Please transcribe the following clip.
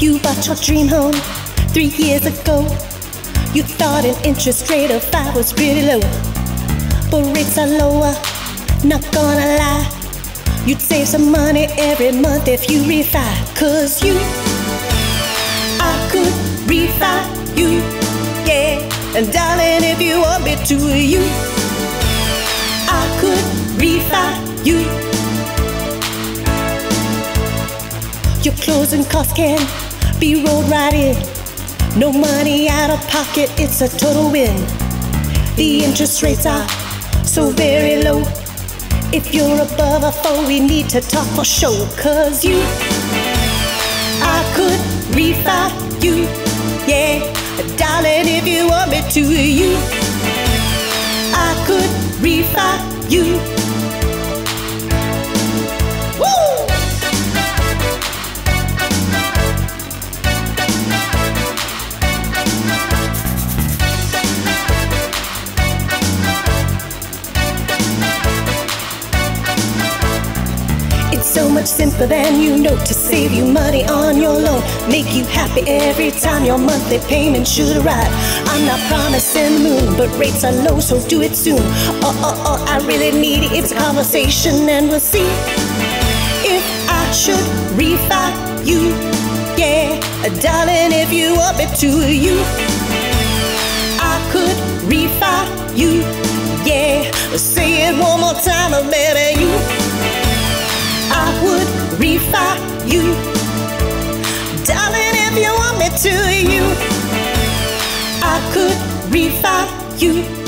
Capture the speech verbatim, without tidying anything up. You bought your dream home three years ago. You thought an interest rate of five was pretty low, but rates are lower, not gonna lie. You'd save some money every month if you refi. Cause you, I could refi you, yeah. And darling, if you want me to, you, I could refi you. Your closing costs can be rolled right in. No money out of pocket, it's a total win. The interest rates are so very low. If you're above a four, we need to talk for sure. Cause you, I could refi you, yeah. Darling, if you want me to, you, I could refi you. So much simpler than you know to save you money on your loan, make you happy every time your monthly payment should arrive. I'm not promising the moon, but rates are low, so do it soon. Oh, oh, oh, I really need it. It's a conversation, and we'll see if I should refi you, yeah. Darling, if you want me to, you, I could refi you, yeah. Say it one more time, I better you. I would refi you, darling, if you want me to, you, I could refi you.